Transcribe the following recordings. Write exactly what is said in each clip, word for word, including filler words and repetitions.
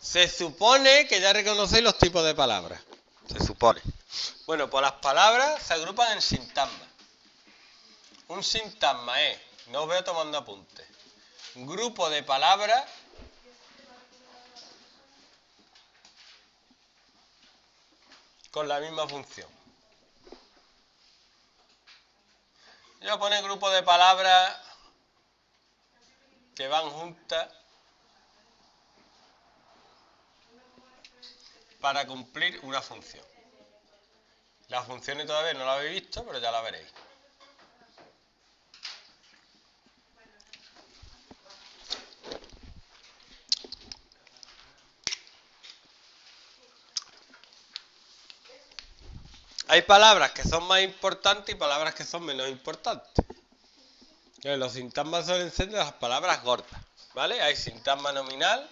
Se supone que ya reconocéis los tipos de palabras. Se supone. Bueno, pues las palabras se agrupan en sintagmas. Un sintagma es, no os veo tomando apuntes, grupo de palabras con la misma función. Yo voy a poner grupo de palabras que van juntas para cumplir una función. Las funciones todavía no las habéis visto, pero ya la veréis. Hay palabras que son más importantes y palabras que son menos importantes. Los sintagmas suelen ser de las palabras gordas, ¿vale? Hay sintagma nominal,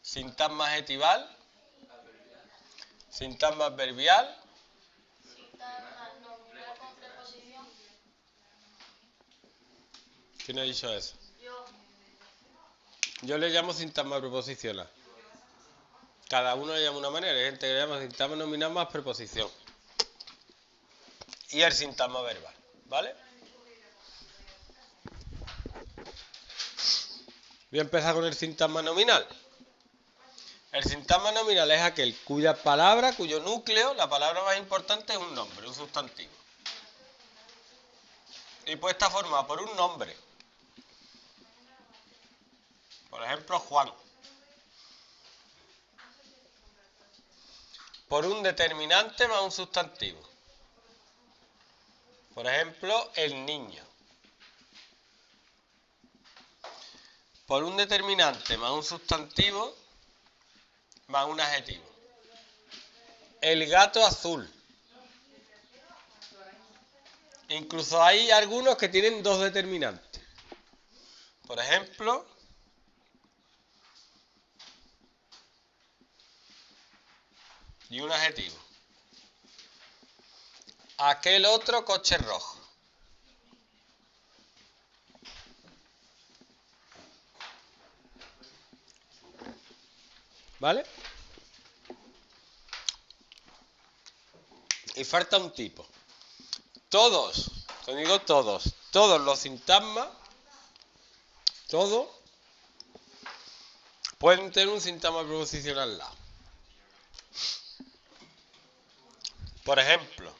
sintagma adjetival, sintagma adverbial, sintagma nominal con preposición. ¿Quién ha dicho eso? Yo. Yo le llamo sintagma preposicional. Cada uno le llama una manera, hay gente que le llama sintagma nominal más preposición. Y el sintagma verbal, ¿vale? Voy a empezar con el sintagma nominal. El sintagma nominal es aquel cuya palabra, cuyo núcleo, la palabra más importante es un nombre, un sustantivo. Y puede estar formado por un nombre. Por ejemplo, Juan. Por un determinante más un sustantivo. Por ejemplo, el niño. Por un determinante más un sustantivo más un adjetivo. El gato azul. Incluso hay algunos que tienen dos determinantes. Por ejemplo, y un adjetivo. Aquel otro coche rojo. ¿Vale? Y falta un tipo. Todos, te digo todos, todos los sintagmas, todos, pueden tener un sintagma preposicional al lado. Por ejemplo,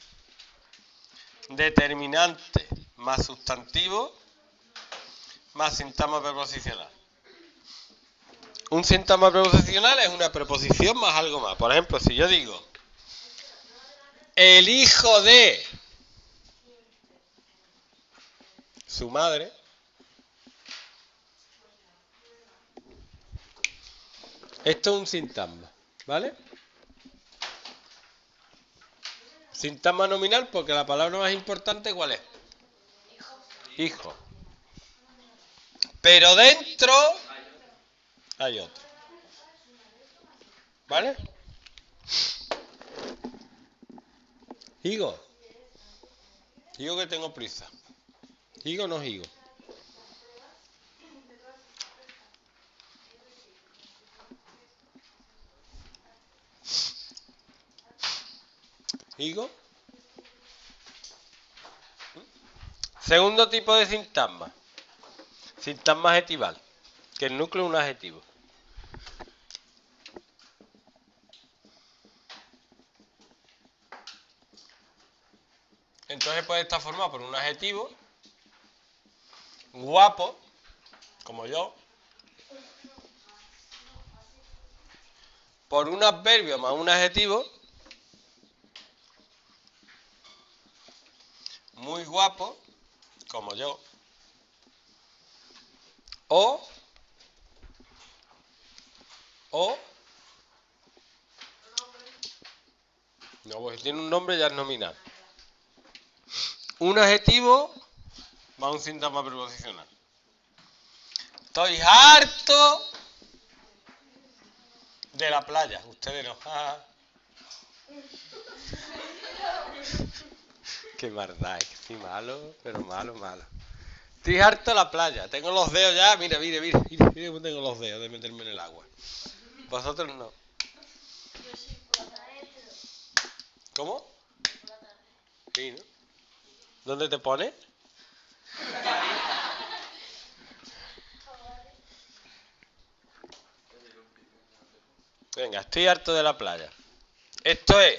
determinante más sustantivo más sintagma preposicional. Un sintagma preposicional es una preposición más algo más. Por ejemplo, si yo digo el hijo de su madre, esto es un sintagma, ¿vale? Sintagma nominal, porque la palabra más importante, ¿cuál es? Hijo. Pero dentro hay otro. ¿Vale? Higo. Higo que tengo prisa. Higo no higo. Higo. Segundo tipo de sintagma. Sintagma adjetival. Que el núcleo es un adjetivo. Entonces puede estar formado por un adjetivo. Guapo. Como yo. Por un adverbio más un adjetivo. Muy guapo, como yo, o, o, no, pues tiene un nombre ya es nominal, un adjetivo más un sintagma preposicional, estoy harto de la playa, ustedes no, qué maldad, es que sí, malo, pero malo, malo. Estoy harto de la playa. Tengo los dedos ya. Mira, mira, mira. Mira, mira cómo tengo los dedos de meterme en el agua. Vosotros no. ¿Cómo? Sí, ¿no? ¿Dónde te pones? Venga, estoy harto de la playa. Esto es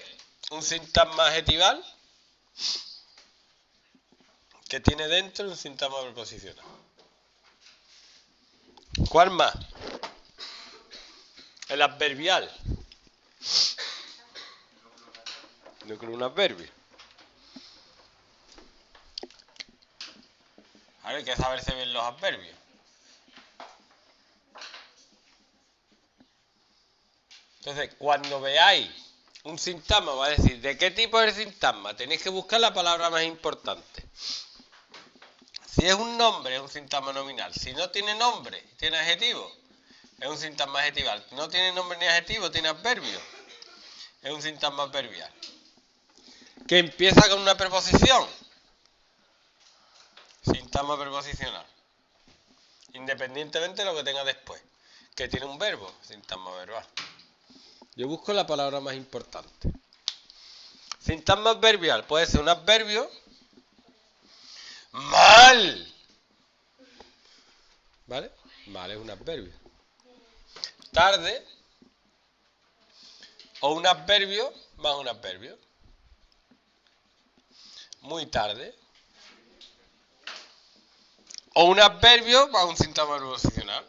un sintagma adjetival que tiene dentro un sintagma preposicional. ¿Cuál más? El adverbial. No creo un adverbio. A ver, hay que saberse bien los adverbios. Entonces, cuando veáis un sintagma, va a decir, ¿de qué tipo es el sintagma? Tenéis que buscar la palabra más importante. Si es un nombre, es un sintagma nominal. Si no tiene nombre, tiene adjetivo, es un sintagma adjetival. Si no tiene nombre ni adjetivo, tiene adverbio, es un sintagma adverbial. Que empieza con una preposición. Sintagma preposicional. Independientemente de lo que tenga después. Que tiene un verbo, sintagma verbal. Yo busco la palabra más importante. Sintagma adverbial. Puede ser un adverbio. ¡Mal! ¿Vale? Mal es un adverbio. Tarde. O un adverbio más un adverbio. Muy tarde. O un adverbio más un sintagma preposicional.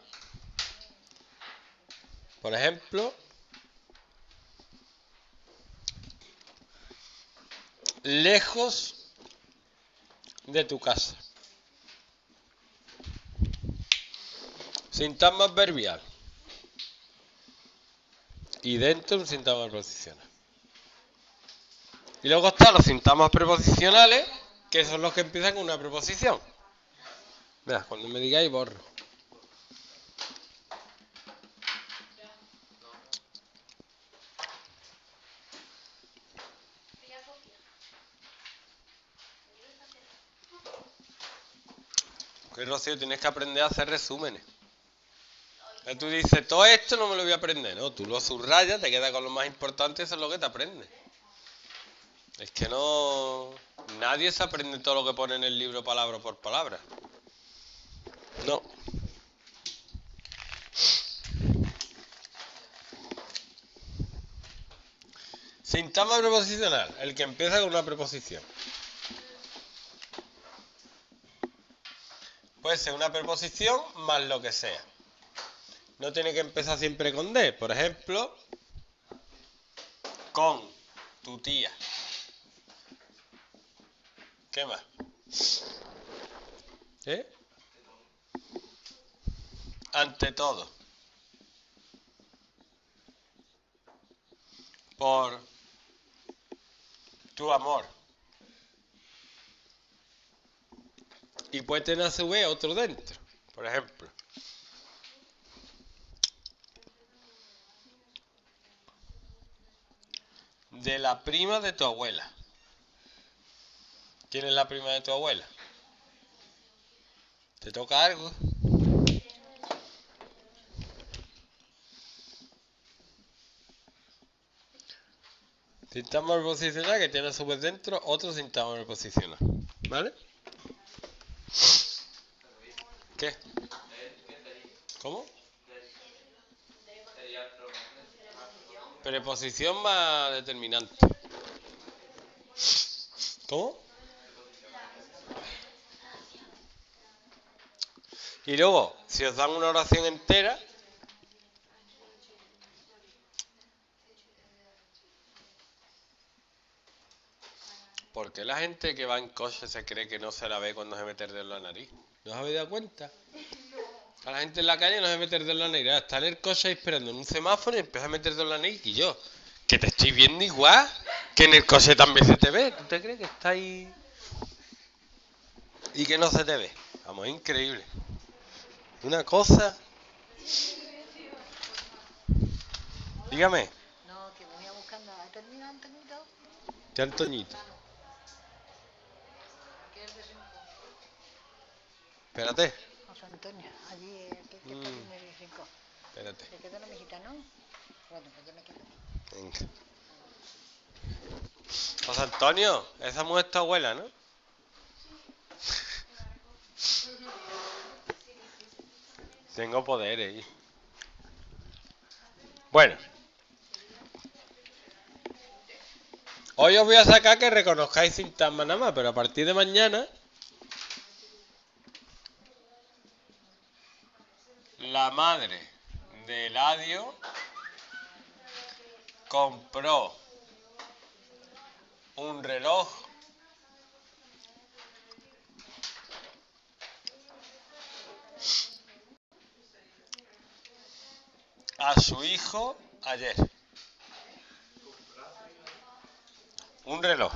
Por ejemplo... lejos de tu casa. Sintagma adverbial. Y dentro un sintagma preposicional. Y luego están los sintagmas preposicionales, que son los que empiezan con una preposición. Mira, cuando me digáis borro. Pues Rocío, tienes que aprender a hacer resúmenes. Ya tú dices, todo esto no me lo voy a aprender. No, tú lo subrayas, te quedas con lo más importante, eso es lo que te aprendes. Es que no... nadie se aprende todo lo que pone en el libro palabra por palabra. No. Sintagma preposicional, el que empieza con una preposición. Puede ser una preposición más lo que sea. No tiene que empezar siempre con de. Por ejemplo, con tu tía. ¿Qué más? ¿Eh? Ante todo. Por tu amor. Y puede tener a su vez otro dentro, por ejemplo. De la prima de tu abuela. ¿Quién es la prima de tu abuela? ¿Te toca algo? Sintagma preposicional que tiene a su vez dentro otro sintagma preposicional, ¿vale? ¿Qué? ¿Cómo? Preposición más determinante. ¿Cómo? Y luego, si os dan una oración entera, porque la gente que va en coche se cree que no se la ve cuando se mete el dedo en la nariz. ¿No os habéis dado cuenta? A la gente en la calle no se mete el dedo en la nariz. Está en el coche esperando en un semáforo y empieza a meter el dedo en la nariz. Y yo, que te estoy viendo igual, que en el coche también se te ve. ¿Tú te crees que está ahí y que no se te ve? Vamos, es increíble. Una cosa... Dígame. No, que voy a buscar nada. ¿Has terminado, Antoñito? ¿Qué Antoñito? Espérate. José Antonio, allí, aquí, que está en el rincón. Espérate. ¿Te queda una mesita, no? Bueno, pues yo me quedo. Venga. José Antonio, esa mujer es tu abuela, ¿no? Tengo poderes. Bueno. Hoy os voy a sacar que reconozcáis síntomas nada más, pero a partir de mañana la madre de Eladio compró un reloj a su hijo ayer. Un reloj.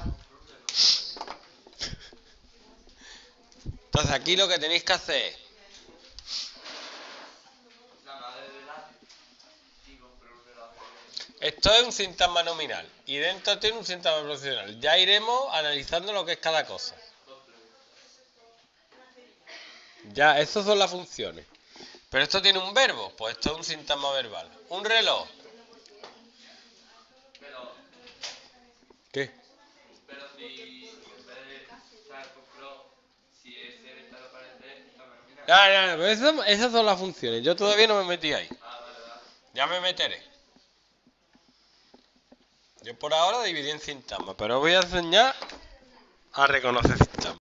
Entonces aquí lo que tenéis que hacer es... Esto es un sintagma nominal y dentro tiene un sintagma profesional. Ya iremos analizando lo que es cada cosa. Ya, esas son las funciones. Pero esto tiene un verbo, pues esto es un sintagma verbal. Un reloj. ¿Qué? Pero si en vez de estar compró, si es el estado aparente, está marginal. Ya, ya, pero eso, esas son las funciones. Yo todavía no me metí ahí. Ah, vale, vale. Ya me meteré. Yo por ahora dividí en sintagmas, pero os voy a enseñar a reconocer sintagmas.